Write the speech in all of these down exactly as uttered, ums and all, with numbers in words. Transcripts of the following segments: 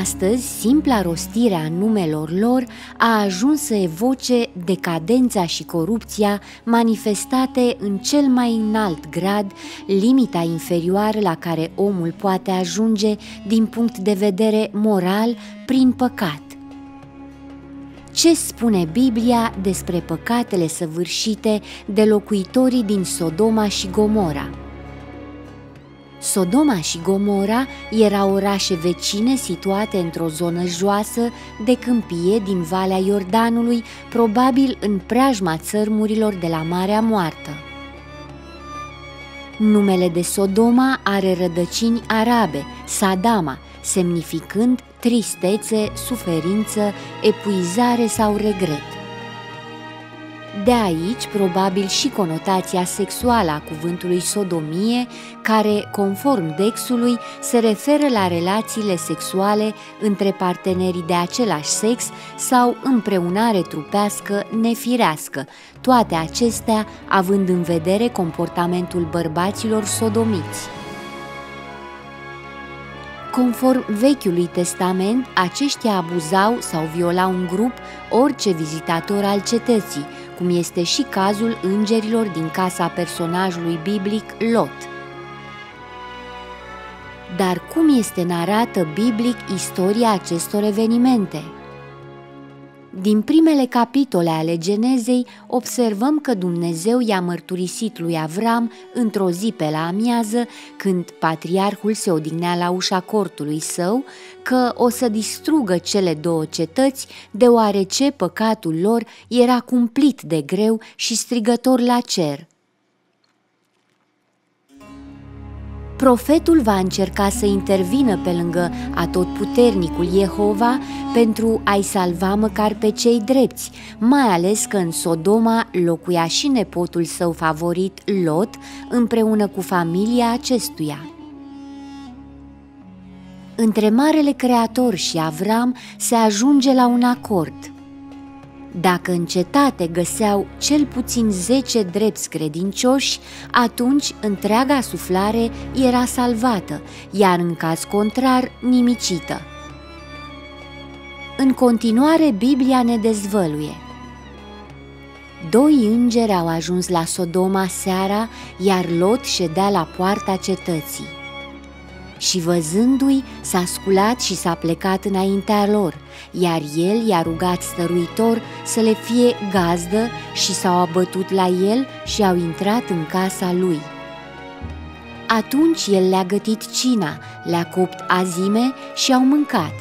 Astăzi, simpla rostire a numelor lor a ajuns să evoce decadența și corupția manifestate în cel mai înalt grad, limita inferioară la care omul poate ajunge din punct de vedere moral prin păcat. Ce spune Biblia despre păcatele săvârșite de locuitorii din Sodoma și Gomora? Sodoma și Gomora erau orașe vecine situate într-o zonă joasă de câmpie din Valea Iordanului, probabil în preajma țărmurilor de la Marea Moartă. Numele de Sodoma are rădăcini arabe, Sadama, semnificând tristețe, suferință, epuizare sau regret. De aici, probabil, și conotația sexuală a cuvântului sodomie, care, conform Dexului, se referă la relațiile sexuale între partenerii de același sex sau împreunare trupească nefirească, toate acestea având în vedere comportamentul bărbaților sodomiți. Conform Vechiului Testament, aceștia abuzau sau violau în grup orice vizitator al cetății, cum este și cazul îngerilor din casa personajului biblic Lot. Dar cum este narată biblic istoria acestor evenimente? Din primele capitole ale Genezei, observăm că Dumnezeu i-a mărturisit lui Avram într-o zi pe la amiază, când patriarhul se odihnea la ușa cortului său, că o să distrugă cele două cetăți, deoarece păcatul lor era cumplit de greu și strigător la cer. Profetul va încerca să intervină pe lângă atotputernicul Iehova pentru a-i salva măcar pe cei drepți, mai ales că în Sodoma locuia și nepotul său favorit, Lot, împreună cu familia acestuia. Între Marele Creator și Avram se ajunge la un acord. Dacă în cetate găseau cel puțin zece drepți credincioși, atunci întreaga suflare era salvată, iar în caz contrar, nimicită. În continuare, Biblia ne dezvăluie. Doi îngeri au ajuns la Sodoma seara, iar Lot ședea la poarta cetății. Și văzându-i, s-a sculat și s-a plecat înaintea lor, iar el i-a rugat stăruitor să le fie gazdă și s-au abătut la el și au intrat în casa lui. Atunci el le-a gătit cina, le-a copt azime și au mâncat.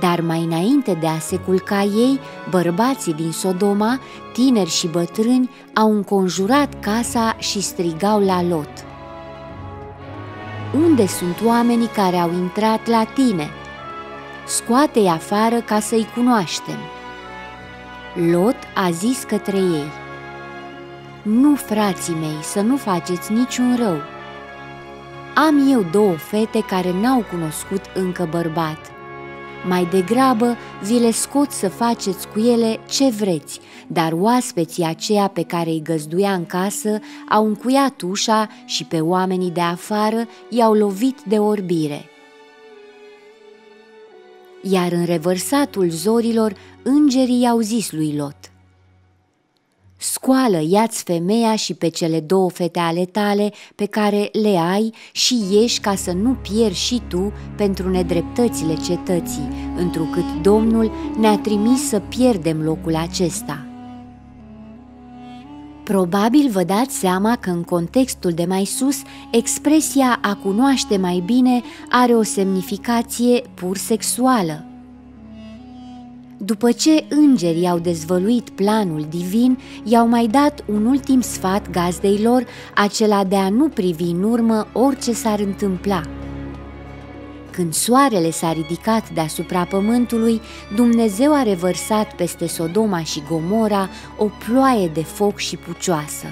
Dar mai înainte de a se culca ei, bărbații din Sodoma, tineri și bătrâni, au înconjurat casa și strigau la Lot: unde sunt oamenii care au intrat la tine? Scoate-i afară ca să-i cunoaștem. Lot a zis către ei: nu, frații mei, să nu faceți niciun rău. Am eu două fete care n-au cunoscut încă bărbat. Mai degrabă vi le scot să faceți cu ele ce vreți, dar oaspeții aceia pe care îi găzduia în casă au încuiat ușa și pe oamenii de afară i-au lovit de orbire. Iar în revărsatul zorilor, îngerii i-au zis lui Lot: scoală, ia-ți femeia și pe cele două fete ale tale pe care le ai și ieși, ca să nu pieri și tu pentru nedreptățile cetății, întrucât Domnul ne-a trimis să pierdem locul acesta. Probabil vă dați seama că în contextul de mai sus, expresia a cunoaște mai bine are o semnificație pur sexuală. După ce îngerii au dezvăluit planul divin, i-au mai dat un ultim sfat gazdei lor, acela de a nu privi în urmă orice s-ar întâmpla. Când soarele s-a ridicat deasupra pământului, Dumnezeu a revărsat peste Sodoma și Gomora o ploaie de foc și pucioasă.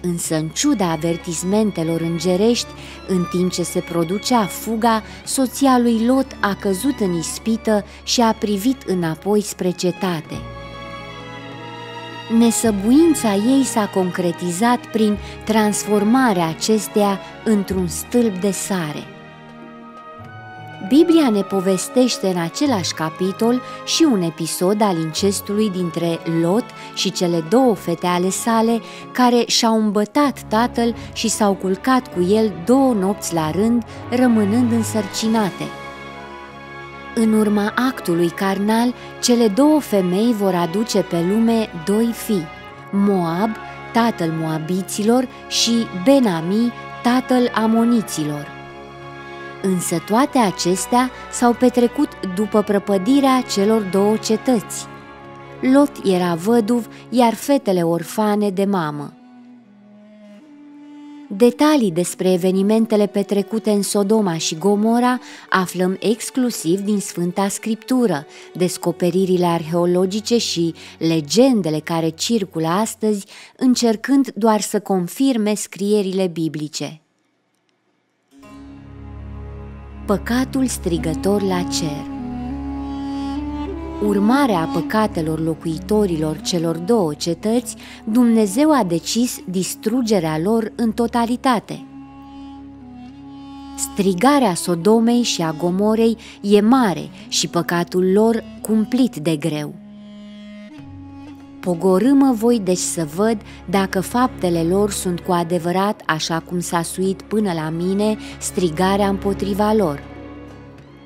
Însă, în ciuda avertismentelor îngerești, în timp ce se producea fuga, soția lui Lot a căzut în ispită și a privit înapoi spre cetate. Nesăbuința ei s-a concretizat prin transformarea acesteia într-un stâlp de sare. Biblia ne povestește în același capitol și un episod al incestului dintre Lot și cele două fete ale sale, care și-au îmbătat tatăl și s-au culcat cu el două nopți la rând, rămânând însărcinate. În urma actului carnal, cele două femei vor aduce pe lume doi fii, Moab, tatăl moabiților, și Benami, tatăl amoniților. Însă toate acestea s-au petrecut după prăpădirea celor două cetăți. Lot era văduv, iar fetele orfane de mamă. Detalii despre evenimentele petrecute în Sodoma și Gomora aflăm exclusiv din Sfânta Scriptură, descoperirile arheologice și legendele care circulă astăzi, încercând doar să confirme scrierile biblice. Păcatul strigător la cer. Urmarea păcatelor locuitorilor celor două cetăți, Dumnezeu a decis distrugerea lor în totalitate. Strigarea Sodomei și a Gomorei e mare și păcatul lor cumplit de greu. Pogorâm-mă voi deci să văd dacă faptele lor sunt cu adevărat așa cum s-a suit până la mine strigarea împotriva lor.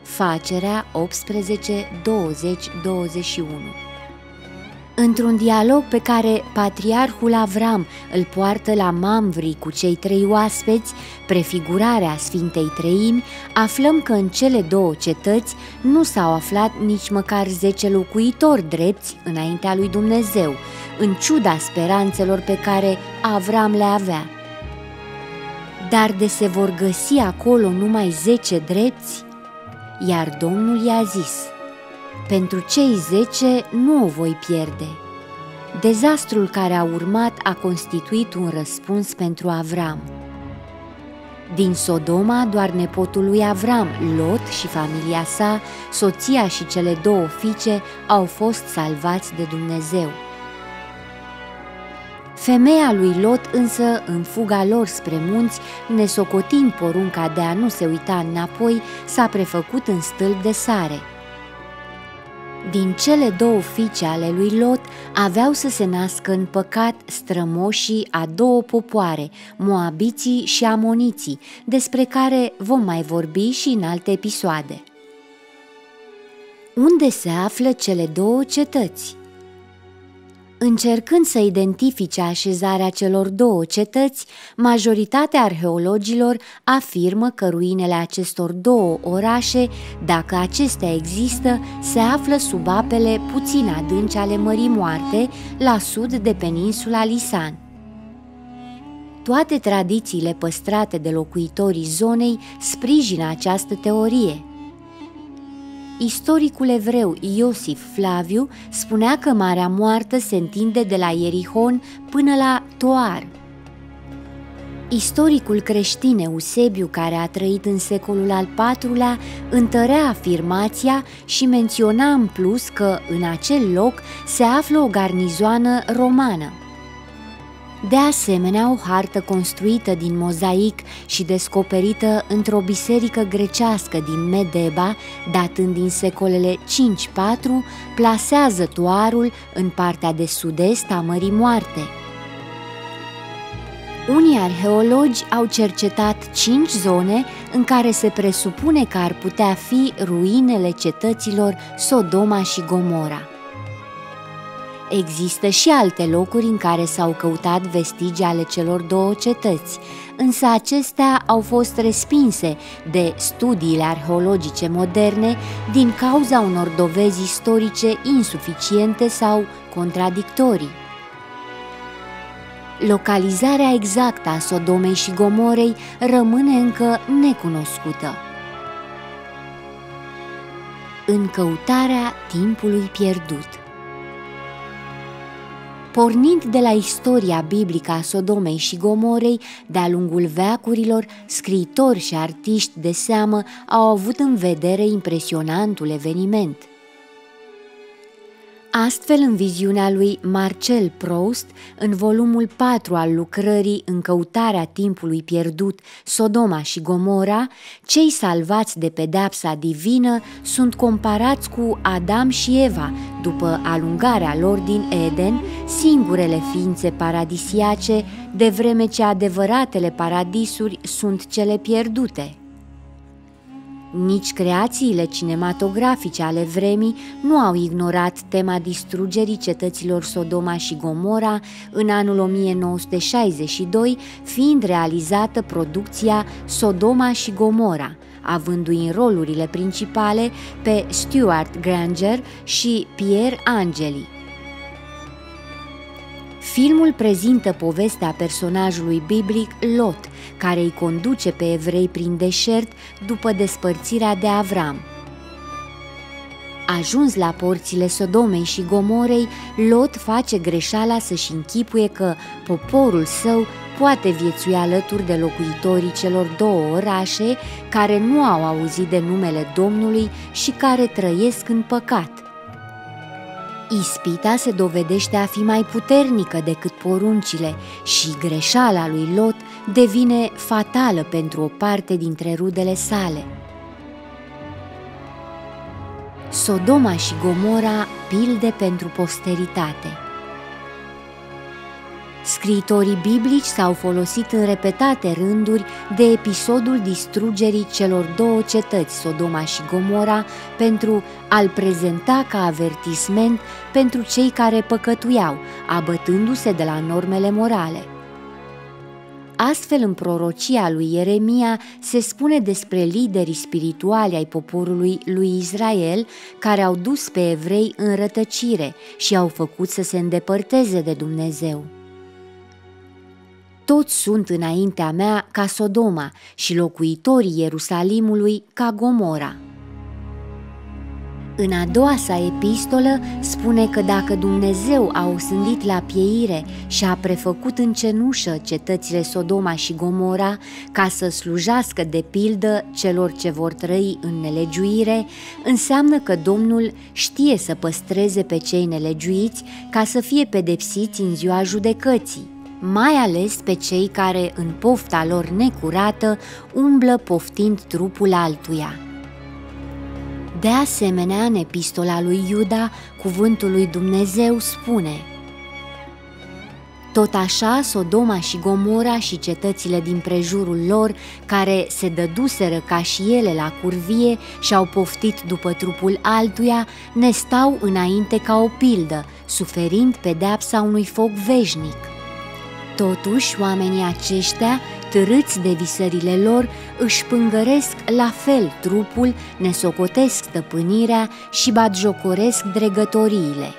Facerea optsprezece, douăzeci, douăzeci și unu. Într-un dialog pe care patriarhul Avram îl poartă la Mamvri cu cei trei oaspeți, prefigurarea Sfintei Treimi, aflăm că în cele două cetăți nu s-au aflat nici măcar zece locuitori drepți înaintea lui Dumnezeu, în ciuda speranțelor pe care Avram le avea. Dar de se vor găsi acolo numai zece drepți? Iar Domnul i-a zis: pentru cei zece nu o voi pierde. Dezastrul care a urmat a constituit un răspuns pentru Avram. Din Sodoma, doar nepotul lui Avram, Lot, și familia sa, soția și cele două fiice, au fost salvați de Dumnezeu. Femeia lui Lot însă, în fuga lor spre munți, nesocotind porunca de a nu se uita înapoi, s-a prefăcut în stâlp de sare. Din cele două fiice ale lui Lot aveau să se nască în păcat strămoșii a două popoare, moabiții și amoniții, despre care vom mai vorbi și în alte episoade. Unde se află cele două cetăți? Încercând să identifice așezarea celor două cetăți, majoritatea arheologilor afirmă că ruinele acestor două orașe, dacă acestea există, se află sub apele puțin adânci ale Mării Moarte, la sud de peninsula Lisan. Toate tradițiile păstrate de locuitorii zonei sprijină această teorie. Istoricul evreu Iosif Flaviu spunea că Marea Moartă se întinde de la Ierihon până la Toar. Istoricul creștin Eusebiu, care a trăit în secolul al patrulea, întărea afirmația și menționa în plus că în acel loc se află o garnizoană romană. De asemenea, o hartă construită din mozaic și descoperită într-o biserică grecească din Medeba, datând din secolele cinci patru, plasează Toarul în partea de sud-est a Mării Moarte. Unii arheologi au cercetat cinci zone în care se presupune că ar putea fi ruinele cetăților Sodoma și Gomora. Există și alte locuri în care s-au căutat vestigii ale celor două cetăți, însă acestea au fost respinse de studiile arheologice moderne din cauza unor dovezi istorice insuficiente sau contradictorii. Localizarea exactă a Sodomei și Gomorei rămâne încă necunoscută. În căutarea timpului pierdut. Pornind de la istoria biblică a Sodomei și Gomorei, de-a lungul veacurilor, scriitori și artiști de seamă au avut în vedere impresionantul eveniment. Astfel, în viziunea lui Marcel Proust, în volumul patru al lucrării În căutarea timpului pierdut, Sodoma și Gomora, cei salvați de pedepsa divină sunt comparați cu Adam și Eva, după alungarea lor din Eden, singurele ființe paradisiace, de vreme ce adevăratele paradisuri sunt cele pierdute. Nici creațiile cinematografice ale vremii nu au ignorat tema distrugerii cetăților Sodoma și Gomora în anul o mie nouă sute șaizeci și doi, fiind realizată producția Sodoma și Gomora, avându-i în rolurile principale pe Stuart Granger și Pierre Angeli. Filmul prezintă povestea personajului biblic Lot, care îi conduce pe evrei prin deșert după despărțirea de Avram. Ajuns la porțile Sodomei și Gomorei, Lot face greșeala să-și închipuie că poporul său poate viețui alături de locuitorii celor două orașe care nu au auzit de numele Domnului și care trăiesc în păcat. Ispita se dovedește a fi mai puternică decât poruncile și greșeala lui Lot devine fatală pentru o parte dintre rudele sale. Sodoma și Gomora, pilde pentru posteritate. Scriitorii biblici s-au folosit în repetate rânduri de episodul distrugerii celor două cetăți, Sodoma și Gomora, pentru a-l prezenta ca avertisment pentru cei care păcătuiau, abătându-se de la normele morale. Astfel, în prorocia lui Ieremia se spune despre liderii spirituali ai poporului lui Israel care au dus pe evrei în rătăcire și au făcut să se îndepărteze de Dumnezeu. Toți sunt înaintea mea ca Sodoma și locuitorii Ierusalimului ca Gomora. În a doua sa epistolă spune că dacă Dumnezeu a osândit la pieire și a prefăcut în cenușă cetățile Sodoma și Gomora ca să slujească de pildă celor ce vor trăi în nelegiuire, înseamnă că Domnul știe să păstreze pe cei nelegiuiți ca să fie pedepsiți în ziua judecății, mai ales pe cei care, în pofta lor necurată, umblă poftind trupul altuia. De asemenea, în epistola lui Iuda, cuvântul lui Dumnezeu spune: tot așa, Sodoma și Gomora și cetățile din prejurul lor, care se dăduseră ca și ele la curvie și au poftit după trupul altuia, ne stau înainte ca o pildă, suferind pedeapsa unui foc veșnic. Totuși, oamenii aceștia, târâți de visările lor, își pângăresc la fel trupul, ne socotesc stăpânirea și batjocoresc dregătoriile.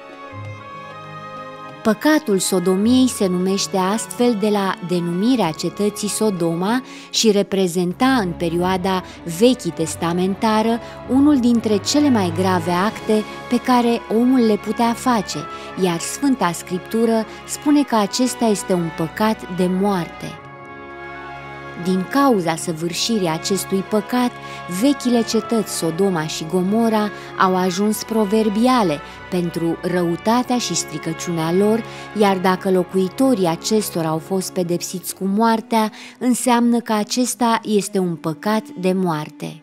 Păcatul sodomiei se numește astfel de la denumirea cetății Sodoma și reprezenta în perioada Vechii Testamentară unul dintre cele mai grave acte pe care omul le putea face, iar Sfânta Scriptură spune că acesta este un păcat de moarte. Din cauza săvârșirii acestui păcat, vechile cetăți Sodoma și Gomora au ajuns proverbiale pentru răutatea și stricăciunea lor, iar dacă locuitorii acestora au fost pedepsiți cu moartea, înseamnă că acesta este un păcat de moarte.